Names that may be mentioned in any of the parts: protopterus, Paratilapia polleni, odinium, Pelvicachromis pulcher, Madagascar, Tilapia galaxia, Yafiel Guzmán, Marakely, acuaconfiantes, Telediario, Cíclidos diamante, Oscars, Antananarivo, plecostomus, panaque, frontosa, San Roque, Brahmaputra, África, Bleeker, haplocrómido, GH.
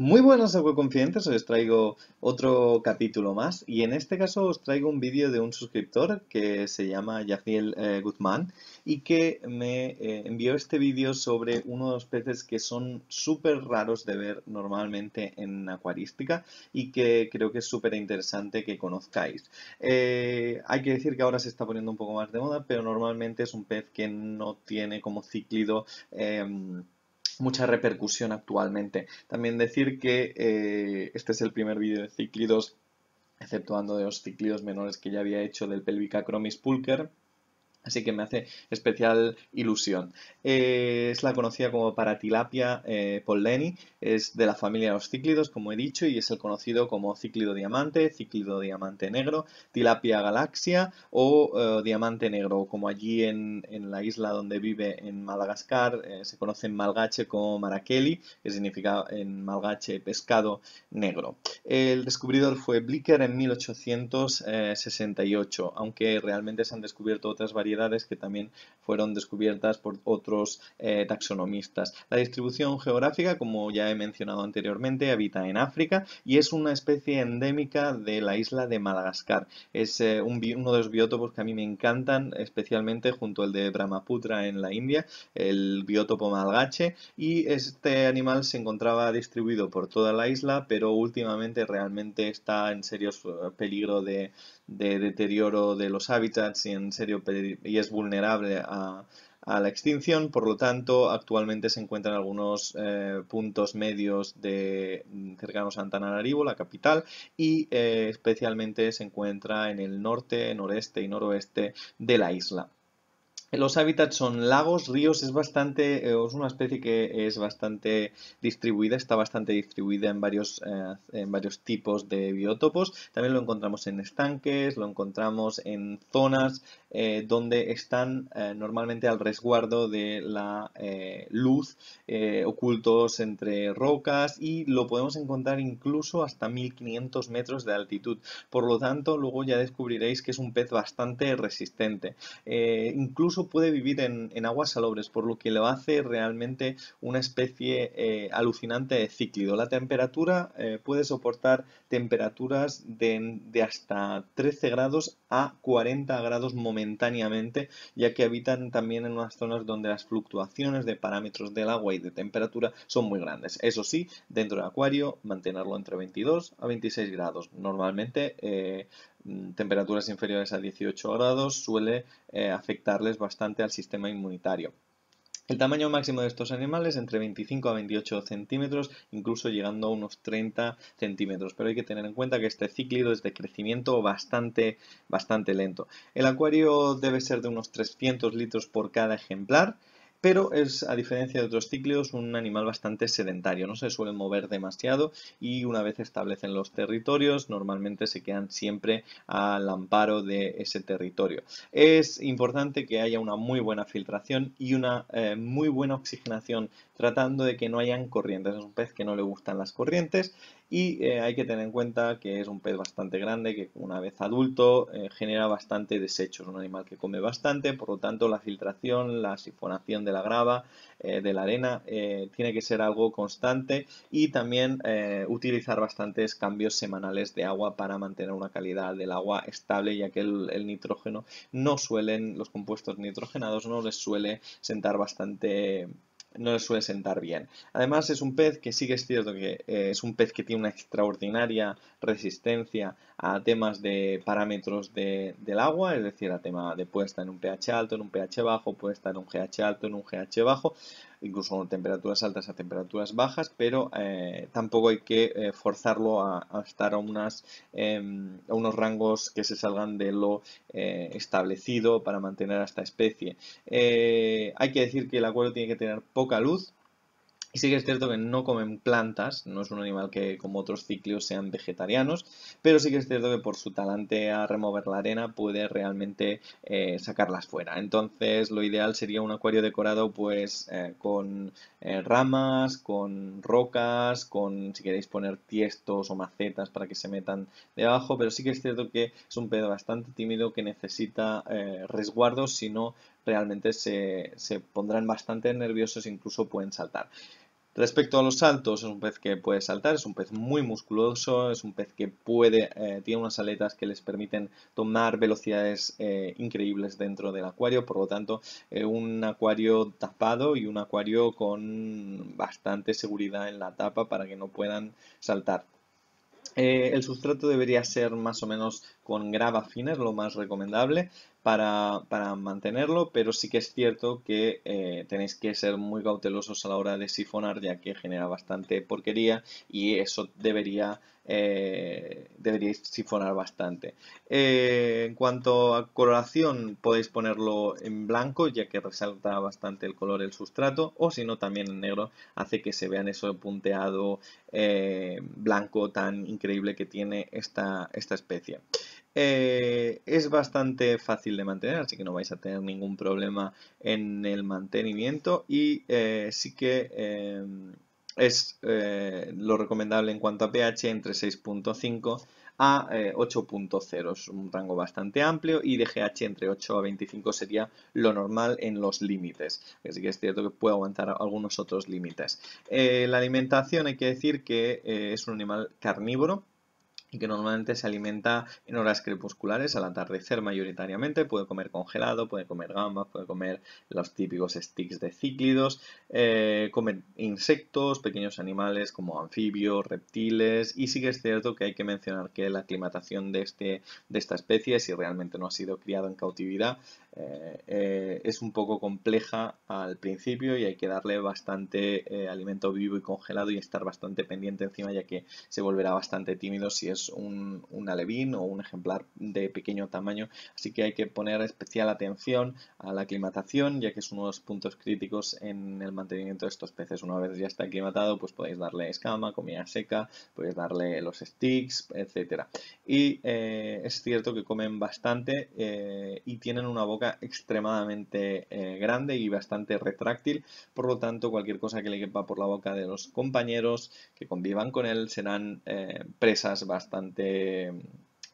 Muy buenas acuaconfiantes, os traigo otro capítulo más y en este caso os traigo un vídeo de un suscriptor que se llama Yafiel Guzmán y que me envió este vídeo sobre uno de los peces que son súper raros de ver normalmente en acuarística y que creo que es súper interesante que conozcáis. Hay que decir que ahora se está poniendo un poco más de moda, pero normalmente es un pez que no tiene como cíclido mucha repercusión actualmente. También decir que este es el primer vídeo de cíclidos, exceptuando de los cíclidos menores que ya había hecho del Pelvicachromis pulcher, así que me hace especial ilusión. Es la conocida como Paratilapia polleni, es de la familia de los cíclidos, como he dicho, y es el conocido como cíclido diamante negro, Tilapia galaxia o diamante negro, como allí en la isla donde vive en Madagascar, se conoce en malgache como Marakely, que significa en malgache pescado negro. El descubridor fue Bleeker en 1868, aunque realmente se han descubierto otras variedades que también fueron descubiertas por otros taxonomistas. La distribución geográfica, como ya he mencionado anteriormente, habita en África y es una especie endémica de la isla de Madagascar. Es uno de los biótopos que a mí me encantan, especialmente junto al de Brahmaputra en la India, el biótopo malgache, y este animal se encontraba distribuido por toda la isla, pero últimamente realmente está en serio peligro de deterioro de los hábitats y en serio y es vulnerable a la extinción. Por lo tanto, actualmente se encuentran algunos puntos medios cercanos a Antananarivo, la capital, y especialmente se encuentra en el norte, noreste y noroeste de la isla. Los hábitats son lagos, ríos, es una especie que es bastante distribuida, está bastante distribuida en varios tipos de biótopos. También lo encontramos en estanques, lo encontramos en zonas donde están normalmente al resguardo de la luz, ocultos entre rocas, y lo podemos encontrar incluso hasta 1500 metros de altitud. Por lo tanto, luego ya descubriréis que es un pez bastante resistente. Incluso puede vivir en aguas salobres, por lo que lo hace realmente una especie alucinante de cíclido. La temperatura puede soportar temperaturas de hasta 13 grados a 40 grados momentáneamente, ya que habitan también en unas zonas donde las fluctuaciones de parámetros del agua y de temperatura son muy grandes. Eso sí, dentro del acuario mantenerlo entre 22 a 26 grados. Normalmente temperaturas inferiores a 18 grados suele afectarles bastante al sistema inmunitario. El tamaño máximo de estos animales entre 25 a 28 centímetros, incluso llegando a unos 30 centímetros. Pero hay que tener en cuenta que este cíclido es de crecimiento bastante lento. El acuario debe ser de unos 300 litros por cada ejemplar. Pero es, a diferencia de otros cíclidos, un animal bastante sedentario, no se suele mover demasiado y una vez establecen los territorios, normalmente se quedan siempre al amparo de ese territorio. Es importante que haya una muy buena filtración y una muy buena oxigenación, tratando de que no hayan corrientes. Es un pez que no le gustan las corrientes y hay que tener en cuenta que es un pez bastante grande, que una vez adulto genera bastante desecho. Es un animal que come bastante, por lo tanto la filtración, la sifonación de la grava, de la arena, tiene que ser algo constante, y también utilizar bastantes cambios semanales de agua para mantener una calidad del agua estable, ya que el nitrógeno los compuestos nitrogenados no les suele sentar bien. Además, es un pez que sí que es cierto que tiene una extraordinaria resistencia a temas de parámetros del agua, es decir, a tema de puede estar en un pH alto, en un pH bajo, puede estar en un pH alto, en un pH bajo, incluso en temperaturas altas a temperaturas bajas, pero tampoco hay que forzarlo a estar a unos rangos que se salgan de lo establecido para mantener a esta especie. Hay que decir que el acuario tiene que tener poca luz. Y sí que es cierto que no comen plantas, no es un animal que como otros cíclidos sean vegetarianos, pero sí que es cierto que por su talante a remover la arena puede realmente sacarlas fuera. Entonces lo ideal sería un acuario decorado pues con ramas, con rocas, con, si queréis, poner tiestos o macetas para que se metan debajo, pero sí que es cierto que es un pez bastante tímido que necesita resguardos, si no realmente se pondrán bastante nerviosos, incluso pueden saltar. Respecto a los saltos, es un pez que puede saltar, es un pez muy musculoso, es un pez que puede, tiene unas aletas que les permiten tomar velocidades increíbles dentro del acuario, por lo tanto un acuario tapado y un acuario con bastante seguridad en la tapa para que no puedan saltar. El sustrato debería ser más o menos con grava fina, es lo más recomendable para mantenerlo, pero sí que es cierto que tenéis que ser muy cautelosos a la hora de sifonar, ya que genera bastante porquería y eso deberíais sifonar bastante. En cuanto a coloración, podéis ponerlo en blanco, ya que resalta bastante el color del sustrato, o si no también en negro, hace que se vean eso punteado blanco tan increíble que tiene esta especie. Es bastante fácil de mantener, así que no vais a tener ningún problema en el mantenimiento y sí que es lo recomendable en cuanto a pH entre 6.5 a 8.0, es un rango bastante amplio, y de GH entre 8 a 25 sería lo normal en los límites, así que es cierto que puede aguantar algunos otros límites. La alimentación, hay que decir que es un animal carnívoro y que normalmente se alimenta en horas crepusculares, al atardecer mayoritariamente. Puede comer congelado, puede comer gambas, puede comer los típicos sticks de cíclidos, come insectos, pequeños animales como anfibios, reptiles, y sí que es cierto que hay que mencionar que la aclimatación de esta especie, si realmente no ha sido criado en cautividad, es un poco compleja al principio y hay que darle bastante alimento vivo y congelado y estar bastante pendiente encima, ya que se volverá bastante tímido si es un alevín o un ejemplar de pequeño tamaño, así que hay que poner especial atención a la aclimatación, ya que es uno de los puntos críticos en el mantenimiento de estos peces. Una vez ya está aclimatado, pues podéis darle escama, comida seca, podéis darle los sticks, etcétera. Y es cierto que comen bastante y tienen una boca extremadamente grande y bastante retráctil, por lo tanto cualquier cosa que le quepa por la boca de los compañeros que convivan con él serán presas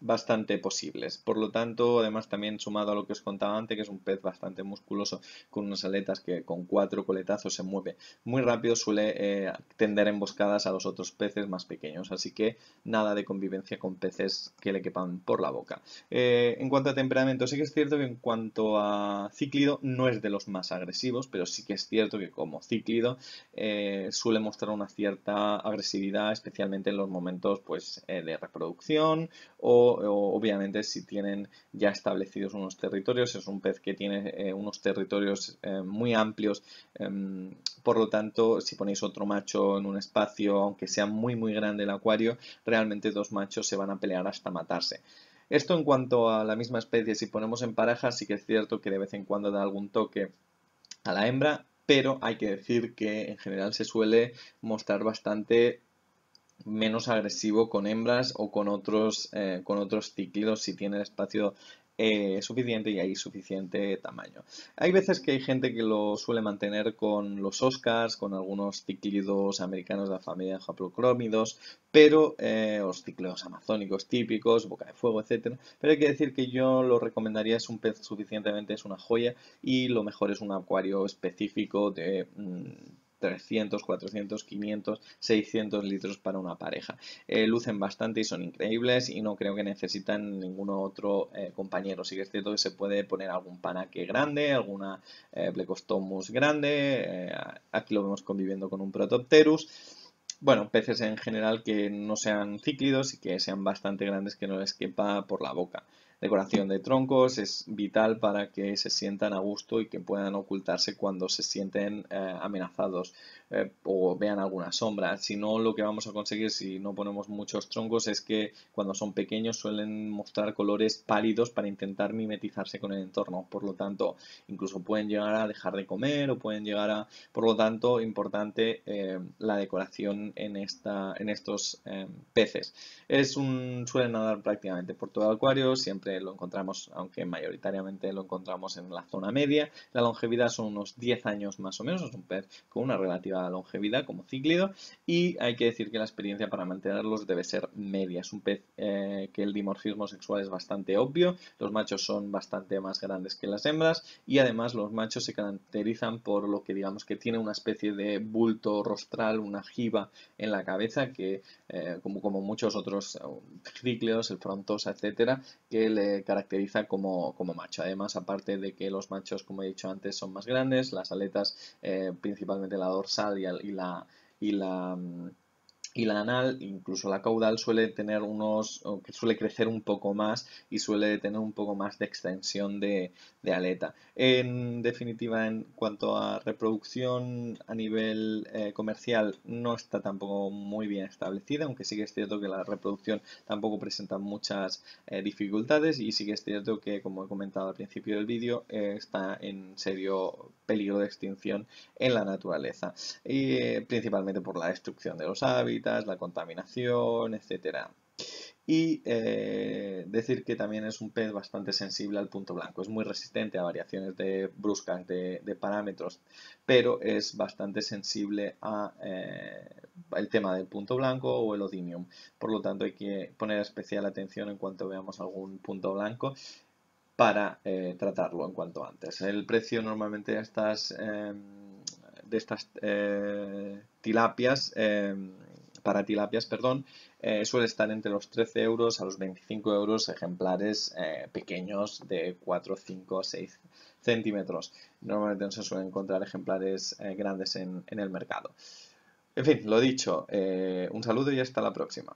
bastante posibles. Por lo tanto, además, también sumado a lo que os contaba antes, que es un pez bastante musculoso con unas aletas que con 4 coletazos se mueve muy rápido, suele tender emboscadas a los otros peces más pequeños, así que nada de convivencia con peces que le quepan por la boca. En cuanto a temperamento, sí que es cierto que en cuanto a cíclido no es de los más agresivos, pero sí que es cierto que como cíclido suele mostrar una cierta agresividad, especialmente en los momentos pues, de reproducción o obviamente si tienen ya establecidos unos territorios. Es un pez que tiene unos territorios muy amplios, por lo tanto si ponéis otro macho en un espacio, aunque sea muy muy grande el acuario, realmente dos machos se van a pelear hasta matarse. Esto en cuanto a la misma especie. Si ponemos en pareja, sí que es cierto que de vez en cuando da algún toque a la hembra, pero hay que decir que en general se suele mostrar bastante menos agresivo con hembras o con otros cíclidos si tiene el espacio suficiente y hay suficiente tamaño. Hay veces que hay gente que lo suele mantener con los Oscars, con algunos cíclidos americanos de la familia de haplocrómidos, pero los cíclidos amazónicos típicos, boca de fuego, etcétera. Pero hay que decir que yo lo recomendaría, es un pez suficientemente, es una joya, y lo mejor es un acuario específico de 300, 400, 500, 600 litros para una pareja. Lucen bastante y son increíbles y no creo que necesitan ningún otro compañero. Sí que es cierto que se puede poner algún panaque grande, alguna plecostomus grande. Aquí lo vemos conviviendo con un protopterus. Bueno, peces en general que no sean cíclidos y que sean bastante grandes, que no les quepa por la boca. Decoración de troncos es vital para que se sientan a gusto y que puedan ocultarse cuando se sienten amenazados o vean alguna sombra. Si no, lo que vamos a conseguir si no ponemos muchos troncos es que cuando son pequeños suelen mostrar colores pálidos para intentar mimetizarse con el entorno. Por lo tanto, incluso pueden llegar a dejar de comer o pueden llegar a... Por lo tanto, importante la decoración en estos peces. Suelen nadar prácticamente por todo el acuario, siempre lo encontramos, aunque mayoritariamente lo encontramos en la zona media. La longevidad son unos 10 años más o menos. Es un pez con una relativa la longevidad como cíclido, y hay que decir que la experiencia para mantenerlos debe ser media. Es un pez que el dimorfismo sexual es bastante obvio, los machos son bastante más grandes que las hembras y además los machos se caracterizan por lo que digamos que tiene una especie de bulto rostral, una jiba en la cabeza que como muchos otros cíclidos, el frontosa, etcétera, que le caracteriza como macho. Además, aparte de que los machos, como he dicho antes, son más grandes, las aletas, principalmente la dorsal y la anal, incluso la caudal, suele crecer un poco más y suele tener un poco más de extensión de aleta. En definitiva, en cuanto a reproducción a nivel comercial, no está tampoco muy bien establecida, aunque sí que es cierto que la reproducción tampoco presenta muchas dificultades, y sí que es cierto que, como he comentado al principio del vídeo, está en serio peligro de extinción en la naturaleza, principalmente por la destrucción de los hábitats, la contaminación, etcétera. Y decir que también es un pez bastante sensible al punto blanco. Es muy resistente a variaciones bruscas de parámetros, pero es bastante sensible a el tema del punto blanco o el odinium. Por lo tanto, hay que poner especial atención en cuanto veamos algún punto blanco para tratarlo en cuanto antes. El precio normalmente de estas tilapias... Para tilapias, suele estar entre los 13 euros a los 25 euros ejemplares pequeños de 4, 5, 6 centímetros. Normalmente no se suelen encontrar ejemplares grandes en el mercado. En fin, lo dicho, un saludo y hasta la próxima.